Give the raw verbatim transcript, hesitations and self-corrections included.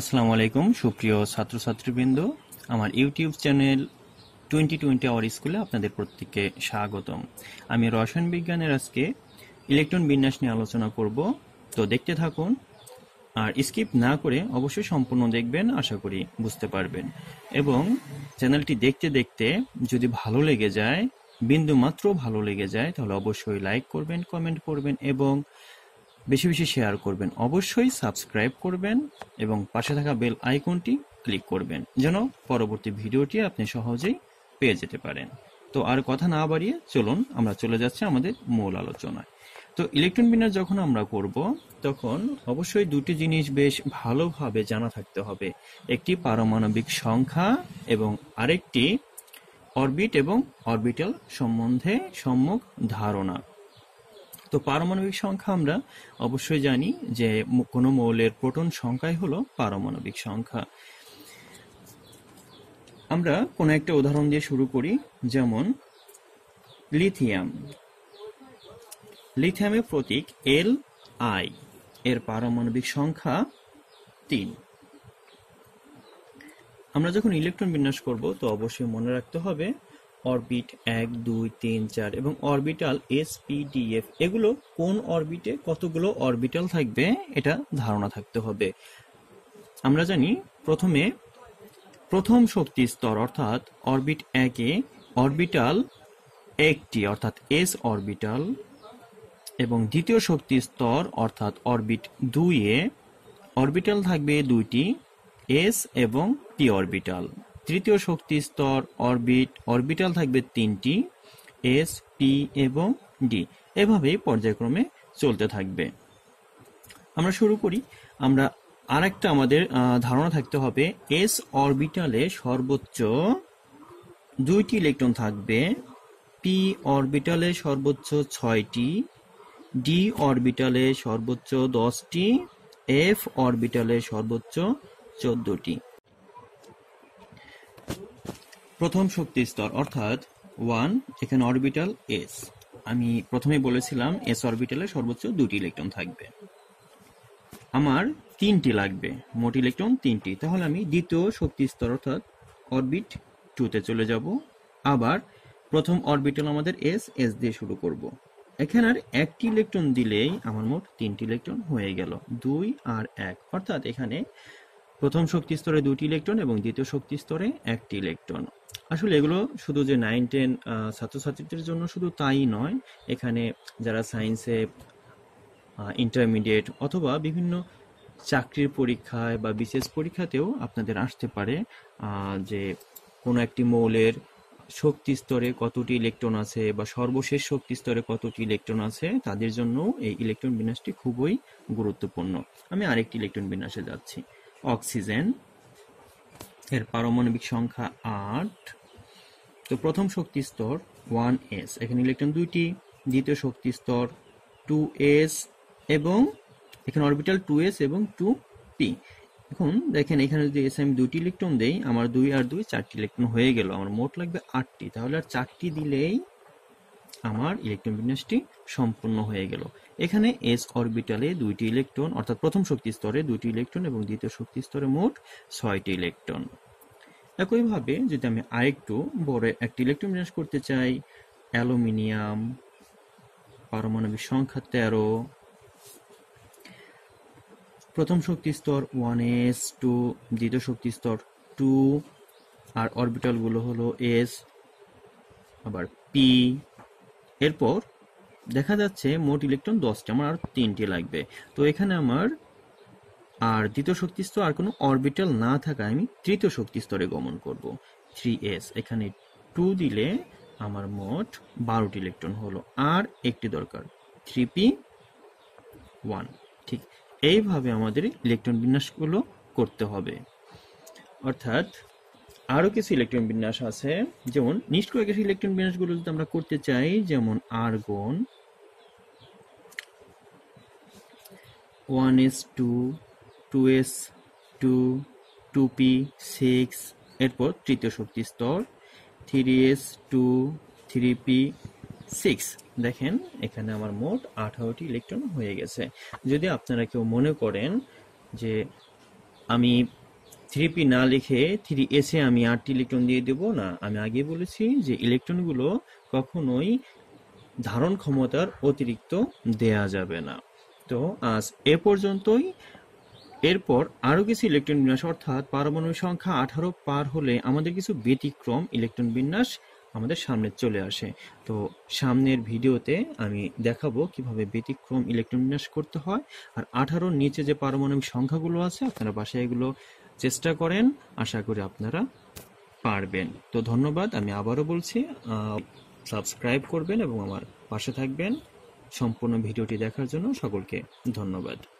আসসালামু আলাইকুম সুপ্রিয় ছাত্রছাত্রীবৃন্দ, আমার YouTube channel twenty twenty our স্কুলে আপনাদের প্রত্যেককে স্বাগতম। আমি রসায়ন বিজ্ঞানের আজকে ইলেকট্রন বিন্যাস নিয়ে আলোচনা করব, তো দেখতে থাকুন আর স্কিপ না করে অবশ্যই সম্পূর্ণ দেখবেন, আশা করি বুঝতে পারবেন। এবং চ্যানেলটি দেখতে দেখতে যদি ভালো লেগে যায়, বিন্দু মাত্র ভালো লেগে যায়, তাহলে অবশ্যই লাইক করবেন, কমেন্ট করবেন এবং বেশি বেশি শেয়ার করবেন। অবশ্যই সাবস্ক্রাইব করবেন এবং পাশে থাকা বেল আইকনটি ক্লিক করবেন যেন পরবর্তী ভিডিওটি আপনি সহজেই পেয়ে যেতে পারেন। তো আর কথা না বাড়িয়ে চলুন আমরা চলে যাচ্ছি আমাদের মূল আলোচনায়। তো ইলেকট্রন বিন্যাস যখন আমরা করব তখন অবশ্যই দুটি জিনিস বেশ ভালোভাবে জানা থাকতে হবে, একটি পারমাণবিক সংখ্যা এবং আরেকটি অরবিট এবং অরবিটাল সম্বন্ধে সম্যক ধারণা। তো পারমাণবিক সংখ্যা আমরা অবশ্যই জানি যে কোনো মৌলের প্রোটন সংখ্যাই হলো পারমাণবিক সংখ্যা। আমরা কোনো একটা উদাহরণ দিয়ে শুরু করি, যেমন লিথিয়াম। লিথিয়ামের প্রতীক এল আই, এর পারমাণবিক সংখ্যা তিন। আমরা যখন ইলেকট্রন বিন্যাস করব তো অবশ্যই মনে রাখতে হবে অরবিট এক দুই তিন চার এবং orbital s p d f, এগুলো কোন অরবিটে কতগুলো অরবিটাল থাকবে এটা ধারণা থাকতে হবে। আমরা জানি প্রথমে প্রথম শক্তি স্তর অর্থাৎ অরবিট একে অরবিটাল একটি অর্থাৎ এস অরবিটাল এবং দ্বিতীয় শক্তি স্তর অর্থাৎ অরবিট দুইয়ে অরবিটাল থাকবে দুইটি, এস এবং টি অরবিটাল। তৃতীয় শক্তি স্তর অরবিট অরবিটাল থাকবে তিনটি, এস পি এবং ডি, এভাবে পর্যায়ক্রমে চলতে থাকবে। আমরা শুরু করি, আমরা আরেকটা আমাদের ধারণা থাকতে হবে এস অরবিটালে সর্বোচ্চ দুইটি ইলেকট্রন থাকবে, পি অরবিটালে সর্বোচ্চ ছয়টি, ডি অরবিটালে সর্বোচ্চ দশটি, এফ অরবিটালে সর্বোচ্চ চোদ্দটি। প্রথম শক্তি স্তর অর্থাৎ ওয়ান, এখানে অরবিটাল এস, আমি প্রথমে বলেছিলাম এস অরবিটালে সর্বোচ্চ দুটি ইলেকট্রন থাকবে, আমার তিনটি লাগবে, মোট ইলেকট্রন তিনটি। তাহলে আমি দ্বিতীয় শক্তি স্তর অর্থাৎ অরবিট টুতে চলে যাব, আবার প্রথম অরবিটাল আমাদের এস, এস দিয়ে শুরু করব। এখানে আর একটি ইলেকট্রন দিলেই আমার মোট তিনটি ইলেকট্রন হয়ে গেল, দুই আর এক, অর্থাৎ এখানে প্রথম শক্তি স্তরে দুটি ইলেকট্রন এবং দ্বিতীয় শক্তি স্তরে একটি ইলেকট্রন। আসলে এগুলো শুধু যে নাইন টেন ছাত্রছাত্রীদের জন্য শুধু তাই নয়, এখানে যারা সায়েন্সে ইন্টারমিডিয়েট অথবা বিভিন্ন চাকরির পরীক্ষায় বা বিশেষ পরীক্ষাতেও আপনাদের আসতে পারে, যে কোনো একটি মৌলের শক্তি স্তরে কতটি ইলেকট্রন আছে বা সর্বশেষ শক্তি স্তরে কতটি ইলেকট্রন আছে, তাদের জন্য এই ইলেকট্রন বিন্যাসটি খুবই গুরুত্বপূর্ণ। আমি আরেকটি ইলেকট্রন বিন্যাসে যাচ্ছি, অক্সিজেন, এর পারমাণবিক সংখ্যা আট। তো প্রথম শক্তি স্তর ওয়ান এস, এখানে ইলেকট্রন দুইটি, দ্বিতীয় শক্তি স্তর টু এস এবং এখানে অরবিটাল টু এস এবং টু পি। এখন দেখেন এখানে যদি এস আমি দুটি ইলেকট্রন দেই, আমার দুই আর দুই চারটি ইলেকট্রন হয়ে গেল, আমার মোট লাগবে আটটি। তাহলে আর চারটি দিলেই আমার ইলেকট্রন বিন্যাসটি সম্পূর্ণ হয়ে গেল। এখানে এস অরবিটালে দুইটি ইলেকট্রন অর্থাৎ প্রথম শক্তি স্তরে দুইটি ইলেকট্রন এবং দ্বিতীয় শক্তি স্তরে মোট ছয়টি ইলেকট্রন। একইভাবে যদি আমি আরেকটু বড় একটি ইলেকট্রন বিন্যাস করতে চাই, অ্যালুমিনিয়াম, পারমাণবিক সংখ্যা তেরো, প্রথম শক্তি স্তর ওয়ান এস টু, দ্বিতীয় শক্তি স্তর টু, আর অরবিটালগুলো হলো এস আবার পি। এরপর দেখা যাচ্ছে মোট ইলেকট্রন দশটি, আমার আর তিনটি লাগবে। তো এখানে আমার আর দ্বিতীয় শক্তি স্তর আর কোনো অরবিটাল না থাকায় আমি তৃতীয় শক্তি স্তরে গমন করব, থ্রি এস, এখানে টু দিলে আমার মোট বারোটি ইলেকট্রন হলো, আর একটি দরকার, থ্রি পি ওয়ান। ঠিক এইভাবে আমাদের ইলেকট্রন বিন্যাসগুলো করতে হবে। অর্থাৎ আরও কিছু ইলেকট্রন বিন্যাস আছে, যেমন নিষ্ক্রিয় গ্যাসের ইলেকট্রন বিন্যাসগুলো যদি আমরা করতে চাই, যেমন argon one s two, two s two, two p six, এরপর তৃতীয় শক্তি স্তর three s two, three p six. দেখেন এখানে আমার মোট আঠারোটি ইলেকট্রন হয়ে গেছে। যদি আপনারা কেউ মনে করেন যে আমি थ्री पी ना लिखे थ्री एस ए आमी आठ टी इलेक्ट्रन दिए देव ना। आमी आगे बोलेছি যে ইলেকট্রনগুলো কখনোই ধারণ ক্ষমতার অতিরিক্ত দেয়া যাবে না। তো আজ এ পর্যন্তই। এরপর আরো কিছু ইলেকট্রন বিন্যাস অর্থাৎ পারমাণবিক সংখ্যা আঠারো পার হলে আমাদের কিছু ব্যতিক্রম ইলেকট্রন বিন্যাস আমাদের সামনে চলে আসে। তো সামনের ভিডিওতে আমি দেখাবো কিভাবে ব্যতিক্রম ইলেকট্রন বিন্যাস করতে হয়। আর আঠারোর নিচে যে পারমাণবিক সংখ্যাগুলো আছে আপনারা বাসায় এগুলো চেষ্টা করেন, আশা করি আপনারা পারবেন। তো ধন্যবাদ। আমি আবারও বলছি সাবস্ক্রাইব করবেন এবং আমার পাশে থাকবেন। সম্পূর্ণ ভিডিওটি দেখার জন্য সকলকে ধন্যবাদ।